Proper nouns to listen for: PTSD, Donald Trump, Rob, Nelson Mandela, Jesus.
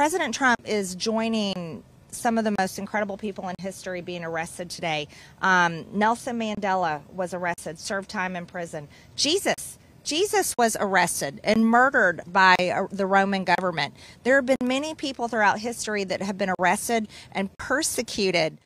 President Trump is joining some of the most incredible people in history being arrested today. Nelson Mandela was arrested, served time in prison. Jesus was arrested and murdered by the Roman government. There have been many people throughout history that have been arrested and persecuted